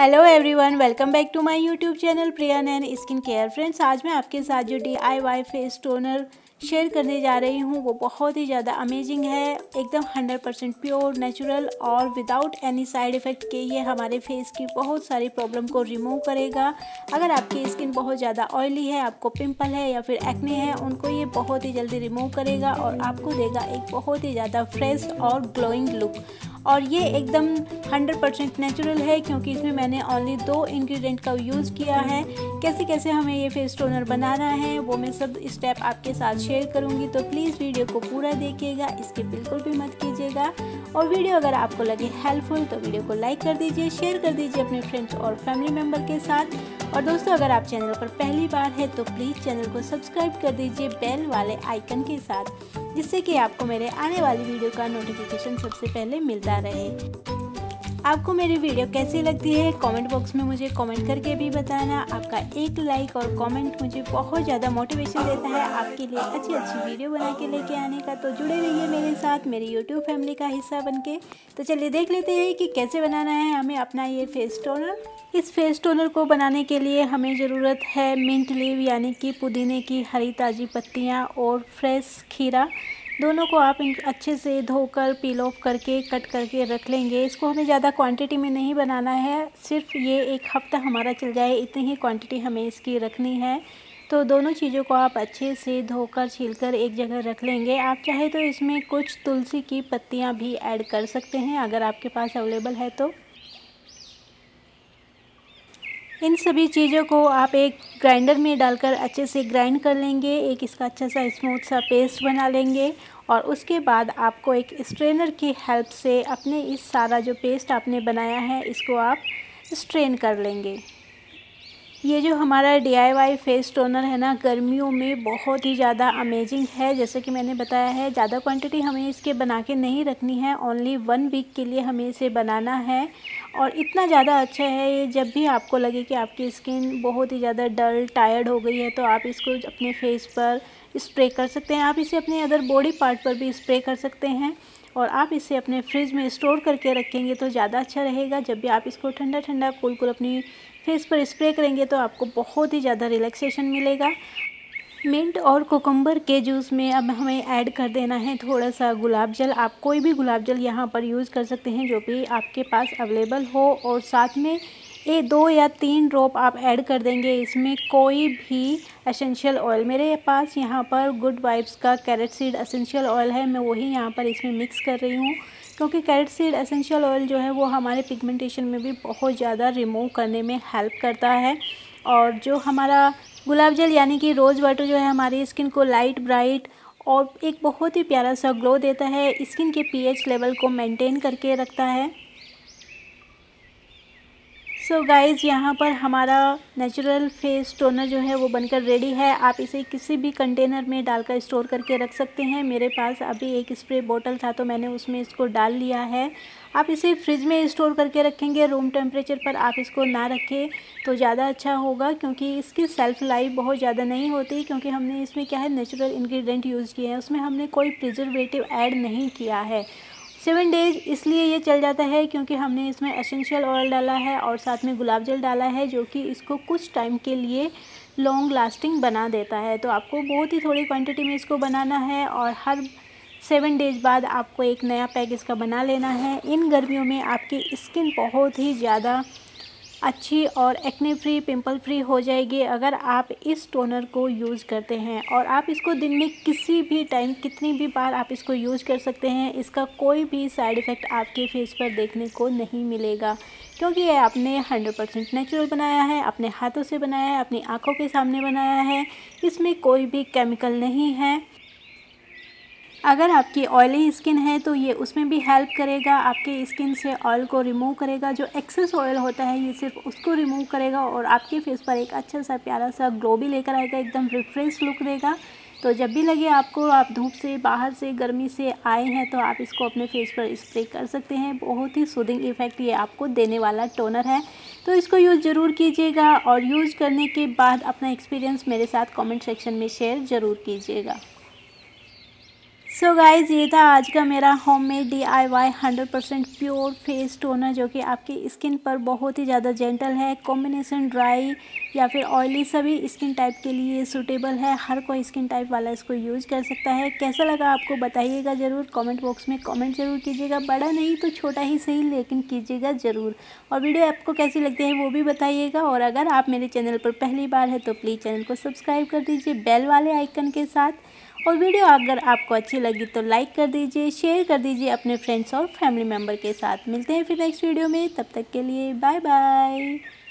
Hello everyone, welcome back to my YouTube channel Priya Nain skin care. Friends, आज मैं आपके साथ जो DIY फेस टोनर शेयर करने जा रही हूँ वो बहुत ही ज़्यादा अमेजिंग है। एकदम 100% प्योर, नेचुरल और विदाउट एनी साइड इफ़ेक्ट के ये हमारे फेस की बहुत सारी प्रॉब्लम को रिमूव करेगा। अगर आपकी स्किन बहुत ज़्यादा ऑयली है, आपको पिंपल है या फिर एक्ने है, उनको ये बहुत ही जल्दी रिमूव करेगा और आपको देगा एक बहुत ही ज़्यादा फ्रेश और ग्लोइंग लुक। और ये एकदम 100% नेचुरल है क्योंकि इसमें मैंने ओनली 2 इंग्रेडिएंट का यूज़ किया है। कैसे कैसे हमें ये फेस टोनर बनाना है वो मैं सब स्टेप आपके साथ शेयर करूँगी, तो प्लीज़ वीडियो को पूरा देखिएगा, इसके बिल्कुल भी मत कीजिएगा। और वीडियो अगर आपको लगे हेल्पफुल तो वीडियो को लाइक कर दीजिए, शेयर कर दीजिए अपने फ्रेंड्स और फैमिली मेम्बर के साथ। और दोस्तों, अगर आप चैनल पर पहली बार है तो प्लीज़ चैनल को सब्सक्राइब कर दीजिए बेल वाले आइकन के साथ, जिससे कि आपको मेरे आने वाली वीडियो का नोटिफिकेशन सबसे पहले मिलता रहे। आपको मेरी वीडियो कैसी लगती है कमेंट बॉक्स में मुझे कमेंट करके भी बताना। आपका एक लाइक और कमेंट मुझे बहुत ज़्यादा मोटिवेशन देता है आपके लिए अच्छी वीडियो बना के लेके आने का। तो जुड़े रहिए मेरे साथ, मेरी यूट्यूब फैमिली का हिस्सा बनके। तो चलिए देख लेते हैं कि कैसे बनाना है हमें अपना ये फेस टोनर। इस फेस टोनर को बनाने के लिए हमें ज़रूरत है मिंट लीव यानी कि पुदीने की हरी ताज़ी पत्तियाँ और फ्रेश खीरा। दोनों को आप अच्छे से धोकर पील ऑफ करके कट करके रख लेंगे। इसको हमें ज़्यादा क्वांटिटी में नहीं बनाना है, सिर्फ ये 1 हफ्ता हमारा चल जाए इतनी ही क्वांटिटी हमें इसकी रखनी है। तो दोनों चीज़ों को आप अच्छे से धोकर छीलकर एक जगह रख लेंगे। आप चाहे तो इसमें कुछ तुलसी की पत्तियाँ भी ऐड कर सकते हैं अगर आपके पास अवेलेबल है तो। इन सभी चीज़ों को आप एक ग्राइंडर में डालकर अच्छे से ग्राइंड कर लेंगे, एक इसका अच्छा सा स्मूथ सा पेस्ट बना लेंगे। और उसके बाद आपको एक स्ट्रेनर की हेल्प से अपने इस सारा जो पेस्ट आपने बनाया है इसको आप स्ट्रेन कर लेंगे। ये जो हमारा DIY फेस टोनर है ना, गर्मियों में बहुत ही ज़्यादा अमेजिंग है। जैसे कि मैंने बताया है, ज़्यादा क्वांटिटी हमें इसके बना के नहीं रखनी है, ओनली 1 वीक के लिए हमें इसे बनाना है। और इतना ज़्यादा अच्छा है ये, जब भी आपको लगे कि आपकी स्किन बहुत ही ज़्यादा डल टायर्ड हो गई है तो आप इसको अपने फेस पर स्प्रे कर सकते हैं। आप इसे अपने अदर बॉडी पार्ट पर भी स्प्रे कर सकते हैं। और आप इसे अपने फ्रिज में स्टोर करके रखेंगे तो ज़्यादा अच्छा रहेगा। जब भी आप इसको ठंडा ठंडा कूल कूल अपनी फेस पर स्प्रे करेंगे तो आपको बहुत ही ज़्यादा रिलैक्सेशन मिलेगा। मिंट और कोकम्बर के जूस में अब हमें ऐड कर देना है थोड़ा सा गुलाब जल। आप कोई भी गुलाब जल यहाँ पर यूज़ कर सकते हैं जो भी आपके पास अवेलेबल हो। और साथ में 2 या 3 ड्रॉप आप ऐड कर देंगे इसमें कोई भी एसेंशियल ऑयल। मेरे पास यहाँ पर गुड वाइब्स का कैरेट सीड एसेंशियल ऑयल है, मैं वही यहाँ पर इसमें मिक्स कर रही हूँ क्योंकि कैरेट सीड एसेंशियल ऑयल जो है वो हमारे पिगमेंटेशन में भी बहुत ज़्यादा रिमूव करने में हेल्प करता है। और जो हमारा गुलाब जल यानी कि रोज़ वाटर जो है हमारी स्किन को लाइट ब्राइट और एक बहुत ही प्यारा सा ग्लो देता है, स्किन के pH लेवल को मेंटेन करके रखता है। सो गाइज़, यहाँ पर हमारा नेचुरल फेस टोनर जो है वो बनकर रेडी है। आप इसे किसी भी कंटेनर में डालकर स्टोर करके रख सकते हैं। मेरे पास अभी एक स्प्रे बोतल था तो मैंने उसमें इसको डाल लिया है। आप इसे फ्रिज में स्टोर करके रखेंगे, रूम टेम्परेचर पर आप इसको ना रखें तो ज़्यादा अच्छा होगा क्योंकि इसकी सेल्फ लाइफ बहुत ज़्यादा नहीं होती, क्योंकि हमने इसमें क्या है नेचुरल इन्ग्रीडियंट यूज़ किए हैं, उसमें हमने कोई प्रिजर्वेटिव ऐड नहीं किया है। 7 डेज इसलिए ये चल जाता है क्योंकि हमने इसमें एसेंशियल ऑयल डाला है और साथ में गुलाब जल डाला है जो कि इसको कुछ टाइम के लिए लॉन्ग लास्टिंग बना देता है। तो आपको बहुत ही थोड़ी क्वांटिटी में इसको बनाना है और हर 7 डेज बाद आपको एक नया पैक इसका बना लेना है। इन गर्मियों में आपकी स्किन बहुत ही ज़्यादा अच्छी और एक्ने फ्री, पिंपल फ्री हो जाएगी अगर आप इस टोनर को यूज़ करते हैं। और आप इसको दिन में किसी भी टाइम कितनी भी बार आप इसको यूज़ कर सकते हैं। इसका कोई भी साइड इफ़ेक्ट आपके फेस पर देखने को नहीं मिलेगा क्योंकि ये आपने 100% नेचुरल बनाया है, अपने हाथों से बनाया है, अपनी आँखों के सामने बनाया है। इसमें कोई भी केमिकल नहीं है। अगर आपकी ऑयली स्किन है तो ये उसमें भी हेल्प करेगा, आपके स्किन से ऑयल को रिमूव करेगा। जो एक्सेस ऑयल होता है ये सिर्फ उसको रिमूव करेगा और आपके फेस पर एक अच्छा सा प्यारा सा ग्लो भी लेकर आएगा, एकदम रिफ्रेश लुक देगा। तो जब भी लगे आपको, आप धूप से, बाहर से, गर्मी से आए हैं तो आप इसको अपने फेस पर स्प्रे कर सकते हैं। बहुत ही सूदिंग इफ़ेक्ट ये आपको देने वाला टोनर है, तो इसको यूज़ ज़रूर कीजिएगा। और यूज़ करने के बाद अपना एक्सपीरियंस मेरे साथ कॉमेंट सेक्शन में शेयर ज़रूर कीजिएगा। सो गाइज़ ये था आज का मेरा homemade DIY 100% pure face toner जो कि आपकी स्किन पर बहुत ही ज़्यादा जेंटल है। कॉम्बिनेशन ड्राई या फिर ऑयली सभी स्किन टाइप के लिए सूटेबल है। हर कोई स्किन टाइप वाला इसको यूज़ कर सकता है। कैसा लगा आपको बताइएगा ज़रूर, कमेंट बॉक्स में कमेंट ज़रूर कीजिएगा। बड़ा नहीं तो छोटा ही सही लेकिन कीजिएगा ज़रूर। और वीडियो आपको कैसी लगती है वो भी बताइएगा। और अगर आप मेरे चैनल पर पहली बार है तो प्लीज़ चैनल को सब्सक्राइब कर दीजिए बेल वाले आइकन के साथ। और वीडियो अगर आपको अच्छी लगी तो लाइक कर दीजिए, शेयर कर दीजिए अपने फ्रेंड्स और फैमिली मेम्बर के साथ। मिलते हैं फिर नेक्स्ट वीडियो में, तब तक के लिए बाय बाय।